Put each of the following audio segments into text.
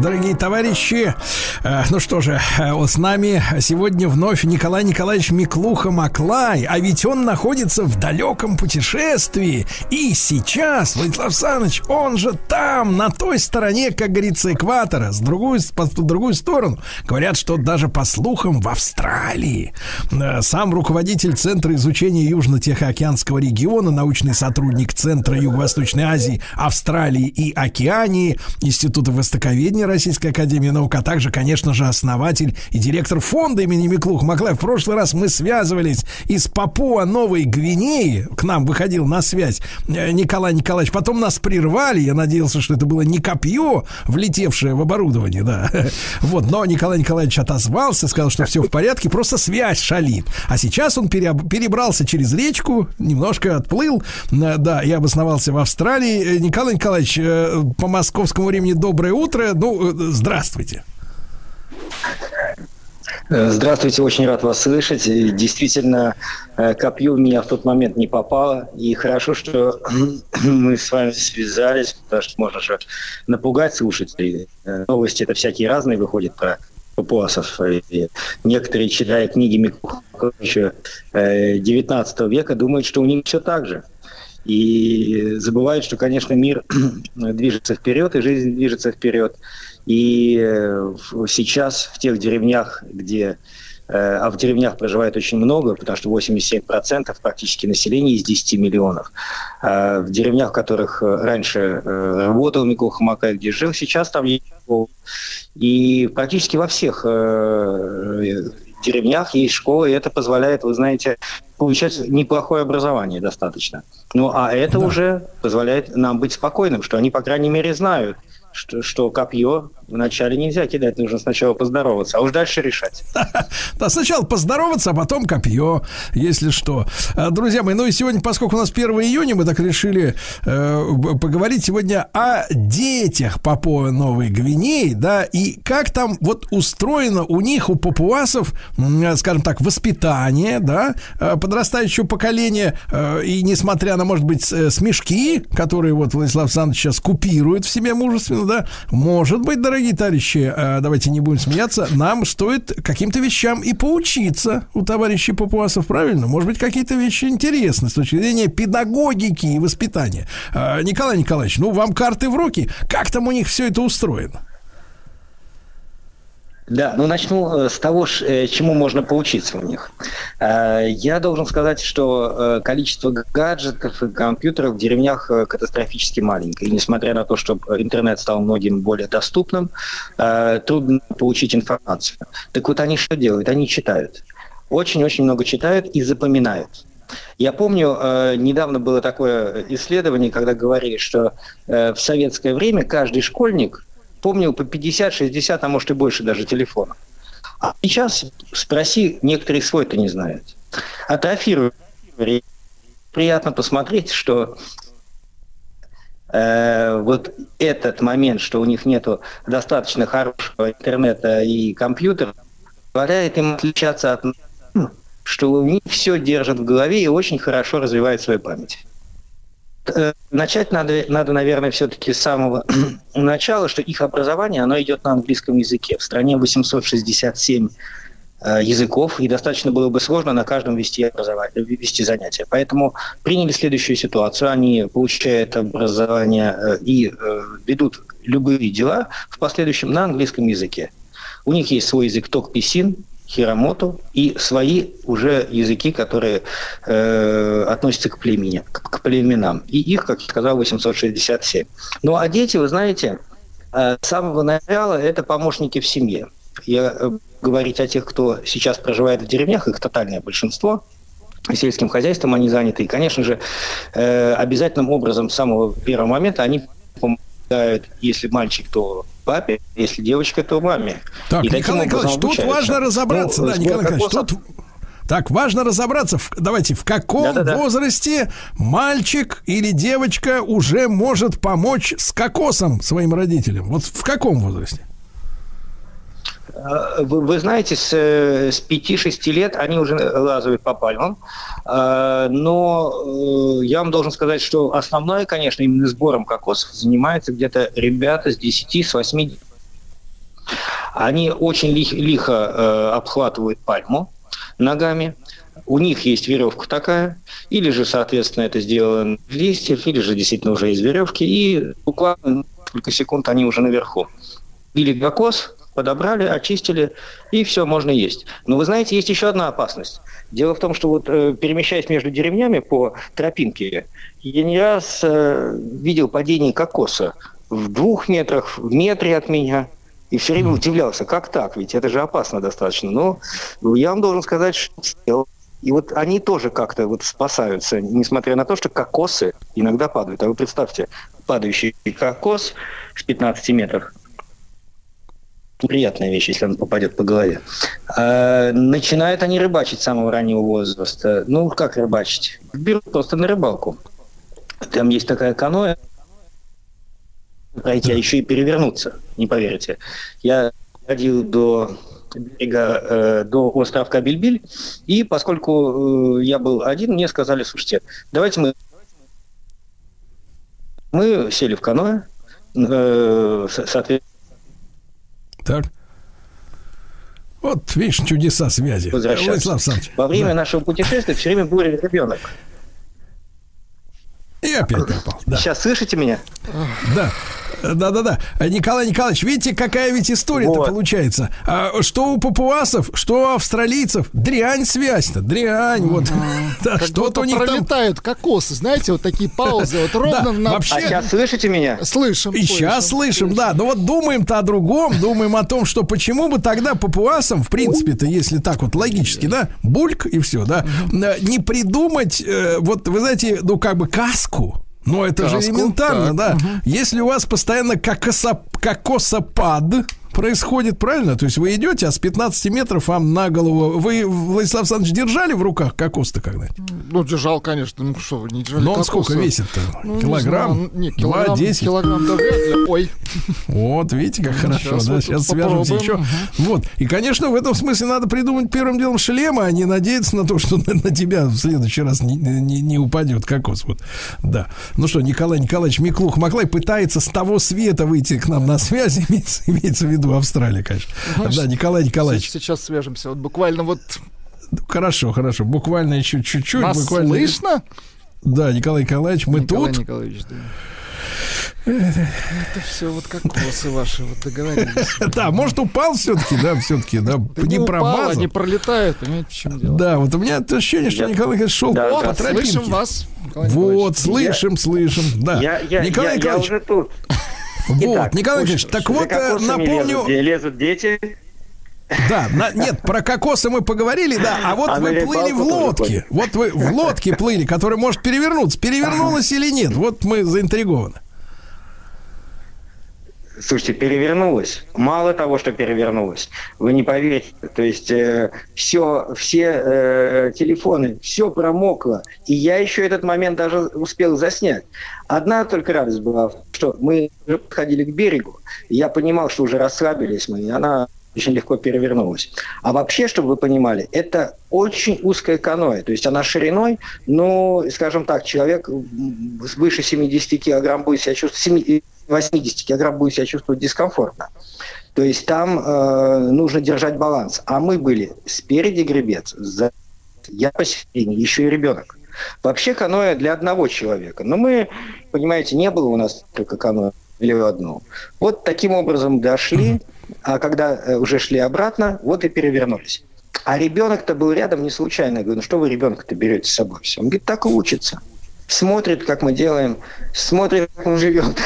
дорогие товарищи. Ну что же, вот с нами сегодня вновь Николай Николаевич Миклухо-Маклай. А ведь он находится в далеком путешествии. И сейчас, Владислав Саныч, он же там, на той стороне, как говорится, экватора, по другую сторону. Говорят, что даже по слухам в Австралии. Сам руководитель Центра изучения Южно-Тихоокеанского региона, научный сотрудник Центра Юго-Восточной Азии, Австралии и Океании, Института Востоковедения Российской Академии Наук, а также, конечно же, основатель и директор фонда имени Миклухо-Маклая. В прошлый раз мы связывались из Папуа-Новой Гвинеи, к нам выходил на связь Николай Николаевич, потом нас прервали, я надеялся, что это было не копье, влетевшее в оборудование, да. Вот, но Николай Николаевич отозвался, сказал, что все в порядке, просто связь шалит. А сейчас он перебрался через речку, немножко отплыл, да, и обосновался в Австралии. Николай Николаевич, по московскому времени доброе утро. Ну, здравствуйте. Здравствуйте, очень рад вас слышать. Действительно, копье в меня в тот момент не попало. И хорошо, что мы с вами связались, потому что можно же напугать слушателей. Новости-то всякие разные выходят про папуасов. Некоторые, читая книги Миклухо еще 19 века, думают, что у них все так же. И забывают, что, конечно, мир движется вперед, и жизнь движется вперед. И сейчас в тех деревнях, где... А в деревнях проживает очень много, потому что 87% практически населения из 10 миллионов. В деревнях, в которых раньше работал Миклухо-Маклай, где жил, сейчас там есть. И практически во всех деревнях есть школы, и это позволяет, вы знаете, получать неплохое образование достаточно. Ну, а это уже позволяет нам быть спокойным, что они, по крайней мере, знают, что копье вначале нельзя кидать, нужно сначала поздороваться, а уж дальше решать. Да, сначала поздороваться, а потом копье, если что. Друзья мои, ну и сегодня, поскольку у нас 1 июня, мы так решили поговорить сегодня о детях Папуа-Новой Гвинеи, да, и как там вот устроено у них, у папуасов, скажем так, воспитание, да, подрастающего поколения, и несмотря на, может быть, смешки, которые вот Владислав Александрович сейчас купирует в себе мужественно, да, может быть, дорогие товарищи, давайте не будем смеяться, нам стоит каким-то вещам и поучиться у товарищей папуасов, правильно? Может быть, какие-то вещи интересны с точки зрения педагогики и воспитания. Николай Николаевич, ну, вам карты в руки. Как там у них все это устроено? Да, ну начну с того, чему можно поучиться у них. Я должен сказать, что количество гаджетов и компьютеров в деревнях катастрофически маленькое. И несмотря на то, что интернет стал многим более доступным, трудно получить информацию. Так вот они что делают? Они читают. Очень-очень много читают и запоминают. Я помню, недавно было такое исследование, когда говорили, что в советское время каждый школьник помнил по 50, 60, а может и больше даже телефонов. А сейчас спроси, некоторые свой-то не знают. Атрофируют. Приятно посмотреть, что вот этот момент, что у них нету достаточно хорошего интернета и компьютера, позволяет им отличаться от того, что у них все держат в голове и очень хорошо развивает свою память. Начать надо, наверное, все-таки с самого начала, что их образование, оно идет на английском языке. В стране 867 языков, и достаточно было бы сложно на каждом вести занятия. Поэтому приняли следующую ситуацию. Они получают образование и ведут любые дела в последующем на английском языке. У них есть свой язык Токписин, Хиромоту и свои уже языки, которые относятся к племени, к племенам. И их, как я сказал, 867. Ну а дети, вы знаете, с самого начала это помощники в семье. Я говорить о тех, кто сейчас проживает в деревнях, их тотальное большинство. Сельским хозяйством они заняты. И, конечно же, обязательным образом с самого первого момента они помогают, если мальчик, то папе, если девочка, то маме. Так, Николай Николаевич, тут важно разобраться, да, Николай Николаевич, тут... Так, важно разобраться, давайте, в каком возрасте мальчик или девочка уже может помочь с кокосом своим родителям? Вот в каком возрасте? Вы знаете, с 5-6 лет они уже лазают по пальмам, но я вам должен сказать, что основное, конечно, именно сбором кокосов занимаются где-то ребята с 10, с 8 Они очень лихо обхватывают пальму ногами. У них есть веревка такая, или же, соответственно, это сделано из листьев, или же действительно уже из веревки, и буквально несколько секунд они уже наверху. Били гакос, подобрали, очистили, и все, можно есть. Но вы знаете, есть еще одна опасность. Дело в том, что вот перемещаясь между деревнями по тропинке, я не раз видел падение кокоса в 2 метрах, в метре от меня. И все время удивлялся, как так? Ведь это же опасно достаточно. Но я вам должен сказать, что сделал. И вот они тоже как-то вот спасаются, несмотря на то, что кокосы иногда падают. А вы представьте, падающий кокос в 15 метрах. Приятная вещь, если он попадет по голове. Начинают они рыбачить с самого раннего возраста. Ну, как рыбачить? Берут просто на рыбалку. Там есть такая каноэ. Пройти, а еще и перевернуться, не поверите. Я ходил до берега, до островка Бильбиль, и поскольку я был один, мне сказали, слушайте, давайте мы... Мы сели в каноэ, соответственно... Так. Вот, видишь, чудеса связи. Владислав Саныч. Во время нашего путешествия все время был ребенок. И опять пропал. Да. Сейчас слышите меня? Да. Да-да-да. Николай Николаевич, видите, какая ведь история-то получается. А что у папуасов, что у австралийцев. Дрянь связь-то, дрянь. Вот. Да, что-то у них пролетают там... кокосы, знаете, вот такие паузы. Вот ровно на... вообще... А сейчас слышите меня? Слышим. И сейчас слышим, да. Но вот думаем-то о другом, думаем о том, что почему бы тогда папуасам, в принципе-то, если так вот логически, да, бульк и все, да, не придумать, вот, вы знаете, ну, как бы каску. Ну, это же элементарно, да. Угу. Если у вас постоянно кокосопад происходит, правильно? То есть вы идете, а с 15 метров вам на голову... Вы, Владислав Александрович, держали в руках кокос-то когда-нибудь? Ну, держал, конечно. Ну, что вы не держали кокоса? Но он сколько весит-то? Ну, килограмм? Не знаю. Нет, килограмм, 2-10. Килограмм, да, вряд ли. Ой. Вот, видите, как хорошо. Сейчас, да? Сейчас свяжемся еще. Угу. Вот. И, конечно, в этом смысле надо придумать первым делом шлема, а не надеяться на то, что на тебя в следующий раз не упадет кокос. Вот. Да. Ну что, Николай Николаевич Миклухо-Маклай пытается с того света выйти к нам на связь, имеется в виду. В Австралии, конечно. Да, Николай Николаевич. Сейчас свяжемся. Вот буквально вот... Хорошо, хорошо. Буквально еще чуть-чуть. Нас слышно? Да, Николай Николаевич, мы тут. Николай Николаевич, да. Это все вот как кокосы ваши, вот договорились. Да, может, упал все-таки, да, не промазал. Они пролетают, понимаете, в чем дело. Да, вот у меня ощущение, что Николай Николаевич шел по тропинке. Слышим вас. Вот, слышим, да. Я уже тут. Вот, итак, Николай Николаевич, так вот, напомню... Лезут дети. Да, нет, про кокосы мы поговорили, да, а вот вы плыли в лодке. Вот вы в лодке плыли, которая может перевернуться. Перевернулась или нет? Вот мы заинтригованы. Слушайте, перевернулась. Мало того, что перевернулась. Вы не поверите. То есть все телефоны, все промокло. И я еще этот момент даже успел заснять. Одна только радость была, что мы уже подходили к берегу. Я понимал, что уже расслабились мы, и она очень легко перевернулась. А вообще, чтобы вы понимали, это очень узкое каноэ. То есть она шириной, ну, скажем так, человек свыше 70 килограмм будет себя чувствовать... 80 килограмм будет себя чувствовать дискомфортно. То есть там нужно держать баланс. А мы были спереди гребец, сзади я посередине, еще и ребенок. Вообще каноэ для одного человека. Но мы, понимаете, не было у нас только каноэ или одну. Вот таким образом дошли, а когда уже шли обратно, вот и перевернулись. А ребенок-то был рядом не случайно. Я говорю, ну что вы ребенка-то берете с собой? Он говорит, так и учится. Смотрит, как мы делаем, смотрит, как он живет.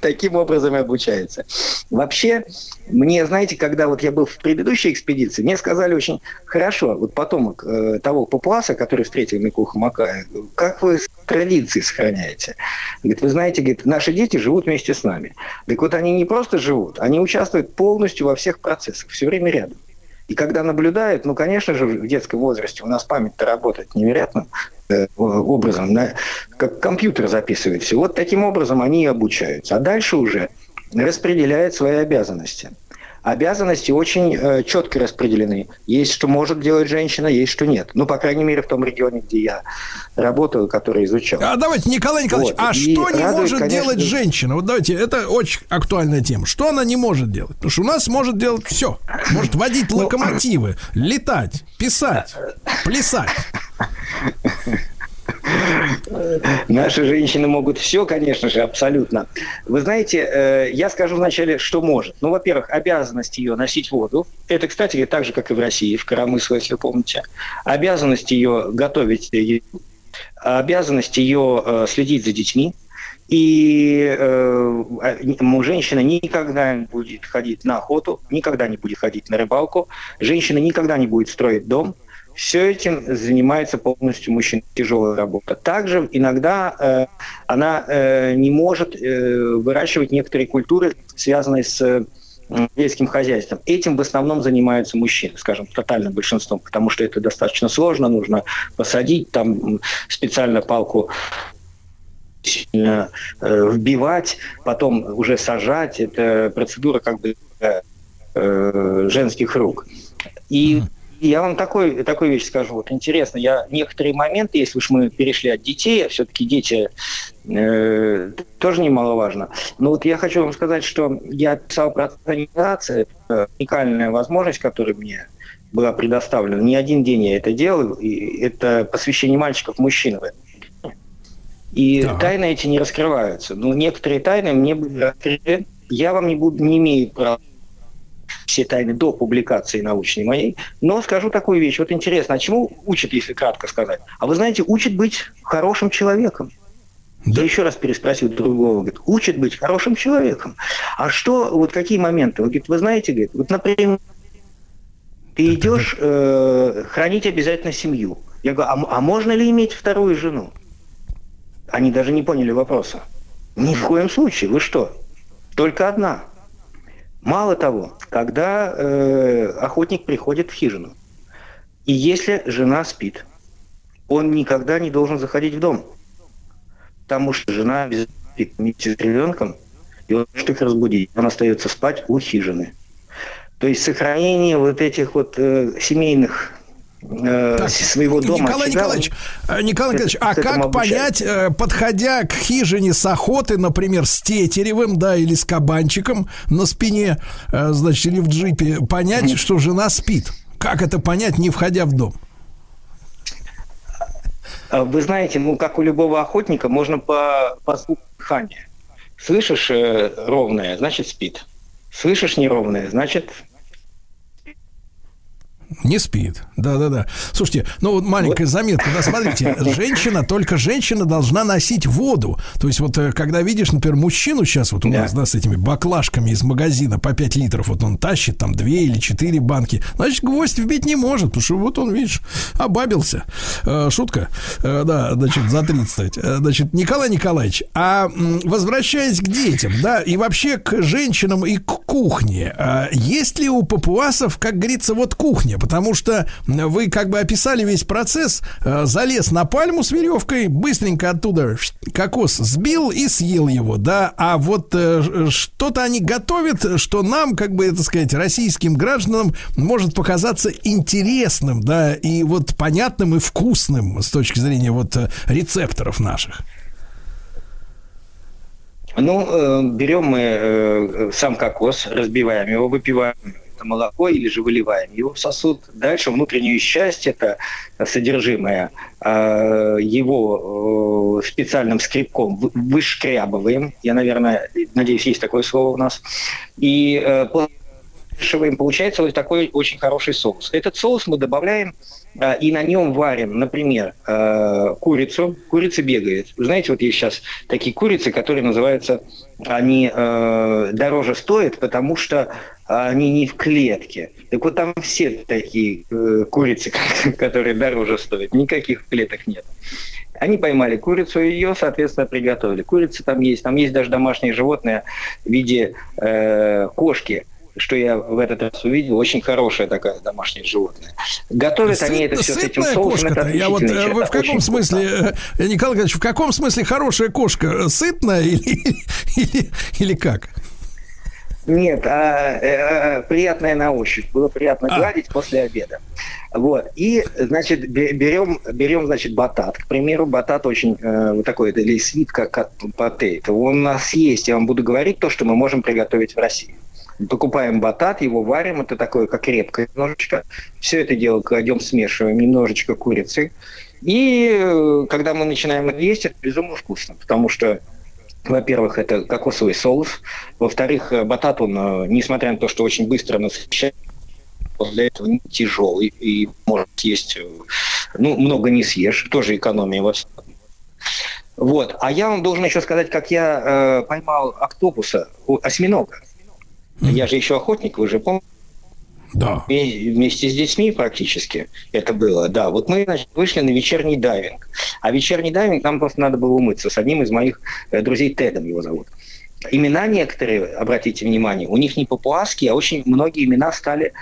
Таким образом и обучается. Вообще, мне, знаете, когда вот я был в предыдущей экспедиции, мне сказали очень хорошо, вот потомок того папуаса, который встретил Миклухо-Маклая, как вы традиции сохраняете? Говорит, вы знаете, говорит, наши дети живут вместе с нами. Так вот они не просто живут, они участвуют полностью во всех процессах, все время рядом. И когда наблюдают, ну, конечно же, в детском возрасте у нас память-то работает невероятным образом, как компьютер записывает все. Вот таким образом они и обучаются. А дальше уже распределяют свои обязанности. обязанности очень четко распределены. Есть, что может делать женщина, есть, что нет. Ну, по крайней мере, в том регионе, где я работаю, который изучал. А давайте, Николай Николаевич, вот. А что не может, конечно, делать женщина? Вот давайте, это очень актуальная тема. Что она не может делать? Потому что у нас может делать все. Может водить локомотивы, летать, писать, плясать. Наши женщины могут все, конечно же, абсолютно. Вы знаете, я скажу вначале, что может. Ну, во-первых, обязанность ее носить воду. Это, кстати, так же, как и в России, в коромысле, если помните. Обязанность ее готовить, обязанность ее следить за детьми. И женщина никогда не будет ходить на охоту, никогда не будет ходить на рыбалку. Женщина никогда не будет строить дом. Все этим занимается полностью мужчина. Тяжелая работа. Также иногда она не может выращивать некоторые культуры, связанные с сельским хозяйством. Этим в основном занимаются мужчины, скажем, тотальным большинством, потому что это достаточно сложно. Нужно посадить, там специально палку сильно вбивать, потом уже сажать. Это процедура как бы женских рук. И я вам такую вещь скажу. Вот интересно, некоторые моменты, если уж мы перешли от детей, все-таки дети тоже немаловажно. Но вот я хочу вам сказать, что я писал про организацию, уникальная возможность, которая мне была предоставлена. Не один день я это делал, и это посвящение мальчиков мужчин. И тайны эти не раскрываются. Но некоторые тайны мне были раскрыты. Я вам не имею права все тайны до публикации научной моей. Но скажу такую вещь. Вот интересно, а чему учат, если кратко сказать? А вы знаете, учат быть хорошим человеком. Да. Я еще раз переспросил другого. Говорит, учат быть хорошим человеком. А что, вот какие моменты? Он говорит, вы знаете, говорит, вот, например, ты идешь хранить обязательно семью. Я говорю, а можно ли иметь вторую жену? Они даже не поняли вопроса. Ни в коем случае. Вы что? Только одна. Мало того, когда охотник приходит в хижину, и если жена спит, он никогда не должен заходить в дом, потому что жена спит вместе с ребенком, и он может их разбудить, он остается спать у хижины. То есть сохранение вот этих вот семейных... Так, своего дома. Николай Николаевич, а как понять, подходя к хижине с охоты, например, с тетеревым, да, или с кабанчиком на спине, значит, или в джипе, понять, что жена спит? Как это понять, не входя в дом? Вы знаете, ну, как у любого охотника, можно по звуку дыхания. Слышишь ровное, значит, спит. Слышишь неровное, значит... Не спит. Да. Слушайте, ну вот маленькая заметка. Да, смотрите, только женщина должна носить воду. То есть вот когда видишь, например, мужчину сейчас вот у нас, да, с этими баклажками из магазина по 5 литров, вот он тащит там 2 или 4 банки, значит, гвоздь вбить не может, потому что вот он, видишь, обабился. Шутка. Да, значит, за 30. Значит, Николай Николаевич, а возвращаясь к детям, да, и вообще к женщинам и к кухне, есть ли у папуасов, как говорится, вот кухня? Потому что вы как бы описали весь процесс. Залез на пальму с веревкой, быстренько оттуда кокос сбил и съел его, да. А вот что-то они готовят, что нам, как бы, это сказать, российским гражданам может показаться интересным, да, и вот понятным и вкусным с точки зрения вот рецепторов наших. Ну, берем мы сам кокос, разбиваем его, выпиваем молоко или же выливаем его в сосуд. Дальше внутреннюю часть, это содержимое, его специальным скребком вышкрябываем. Я, наверное, надеюсь, есть такое слово у нас. И получается вот такой очень хороший соус. Этот соус мы добавляем и на нем варим, например, курицу. Курица бегает. Вы знаете, вот есть сейчас такие курицы, которые называются, они дороже стоят, потому что они не в клетке. Так вот там все такие курицы, которые дороже стоят. Никаких клеток нет. Они поймали курицу, и ее, соответственно, приготовили. Курица там есть. Там есть даже домашние животные в виде кошки. Что я в этот раз увидел, очень хорошее такое домашнее животное. Готовят они это все с этим соусом. Это я вот, вы в каком смысле, Николай Николаевич, в каком смысле хорошая кошка? Сытная или как? Нет, приятное на ощупь. Было приятно гладить после обеда. Вот. И, значит, берем, значит, батат. К примеру, батат очень вот такой, или свит, как потейт. Он у нас есть. Я вам буду говорить то, что мы можем приготовить в России. Покупаем батат, его варим. Это такое, как репка немножечко. Все это дело кладем, смешиваем немножечко курицы. И когда мы начинаем есть, это безумно вкусно, потому что, во-первых, это кокосовый соус. Во-вторых, батат, он, несмотря на то, что очень быстро насыщается, он для этого не тяжелый. И может съесть, ну, много не съешь. Тоже экономия во всем. Вот. А я вам должен еще сказать, как я поймал октопуса, осьминога. Я же еще охотник, вы же помните. Да. И вместе с детьми практически это было, да. Вот мы, значит, вышли на вечерний дайвинг. А вечерний дайвинг нам просто надо было умыться с одним из моих друзей, Тедом его зовут. Имена некоторые, обратите внимание, у них не папуасские, а очень многие имена стали,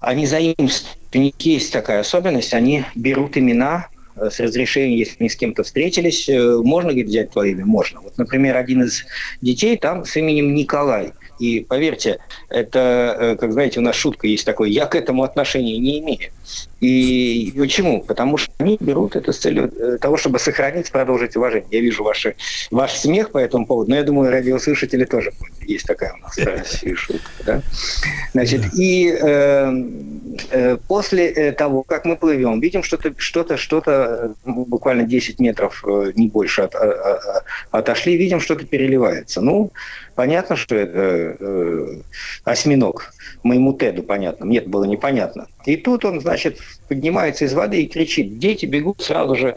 они заимствованы. У них есть такая особенность, они берут имена с разрешения, если они с кем-то встретились, можно, говорит, взять твое имя? Можно. Вот, например, один из детей там с именем Николай. И поверьте, это, как знаете, у нас шутка есть такой, я к этому отношения не имею. И почему? Потому что они берут это с целью того, чтобы сохранить, продолжить уважение. Я вижу ваш смех по этому поводу, но я думаю, радиослушатели тоже есть такая у нас шутка. Да? Значит, и после того, как мы плывем, видим что-то, буквально 10 метров, не больше, отошли, видим, что-то переливается. Ну, понятно, что это осьминог. Моему Теду понятно. Мне это было непонятно. И тут он, значит, поднимается из воды и кричит. Дети бегут, сразу же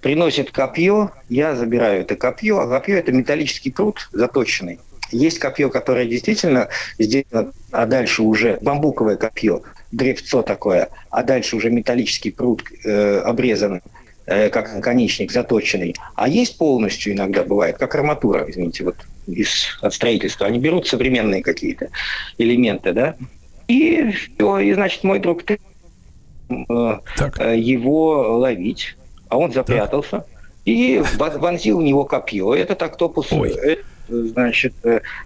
приносят копье. Я забираю это копье. А копье – это металлический пруд заточенный. Есть копье, которое действительно сделано, а дальше уже бамбуковое копье, древцо такое, а дальше уже металлический пруд обрезанный, как наконечник заточенный. А есть полностью иногда бывает, как арматура, извините, вот от строительства. Они берут современные какие-то элементы, да? И все, и, значит, мой друг его ловить, а он запрятался, так, и вонзил у него копье. Этот октопус, значит,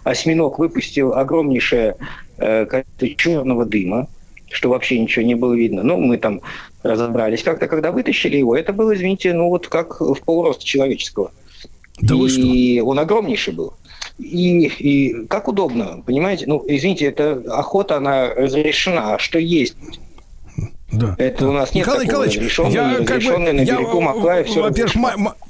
осьминог выпустил огромнейшее количество черного дыма, что вообще ничего не было видно. Ну, мы там разобрались как-то. Когда вытащили его, это было, извините, ну, вот как в полроста человеческого. Да, и он огромнейший был. И как удобно, понимаете? Ну, извините, эта охота, она разрешена. А что есть? Да. Это у нас нет такого разрешенного, неразрешенного на берегу Маклая. Во-первых,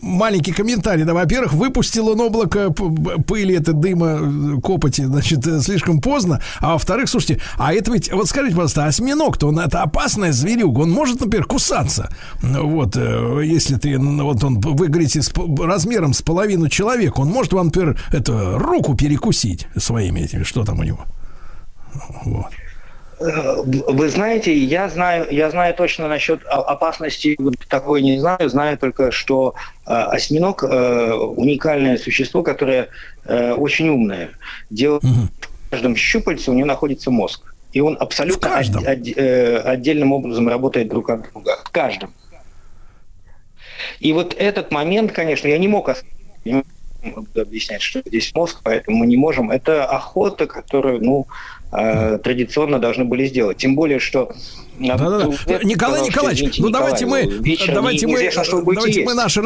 маленький комментарий. Да, во-первых, выпустил он облако пыли, это дыма, копоти, значит, слишком поздно. А во-вторых, слушайте, а это ведь, вот скажите, пожалуйста, осьминог-то, он это опасная зверюга, он может, например, кусаться. Вот, если ты, вот он, вы говорите, размером с половину человека, он может вам, например, эту руку перекусить своими этими, что там у него. Вот. Вы знаете, я знаю точно насчет опасности, такой не знаю. Знаю только, что осьминог уникальное существо, которое очень умное. Дело в каждом щупальце у него находится мозг. И он абсолютно отдельным образом работает друг от друга. В каждом. И вот этот момент, конечно, я не мог объяснять, что здесь мозг, поэтому мы не можем. Это охота, которую, ну, традиционно должны были сделать. Тем более, что... Николай Николаевич, ну давайте мы наш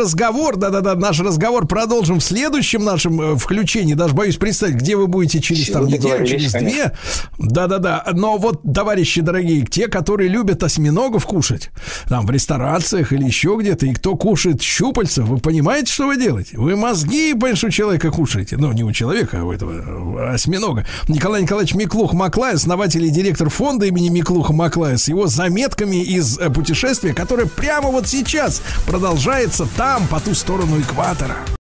разговор продолжим в следующем нашем включении. Даже боюсь представить, где вы будете через неделю, через две. Да-да-да. Но вот, товарищи дорогие, те, которые любят осьминогов кушать, там в ресторанциях или еще где-то, и кто кушает щупальца, вы понимаете, что вы делаете? Вы мозги, понимаешь, у человека кушаете. Ну, не у человека, а у этого осьминога. Николай Николаевич Миклухо-Маклай, основатель и директор фонда имени Миклухо-Маклая, с его заметками из путешествия, которое прямо вот сейчас продолжается там, по ту сторону экватора.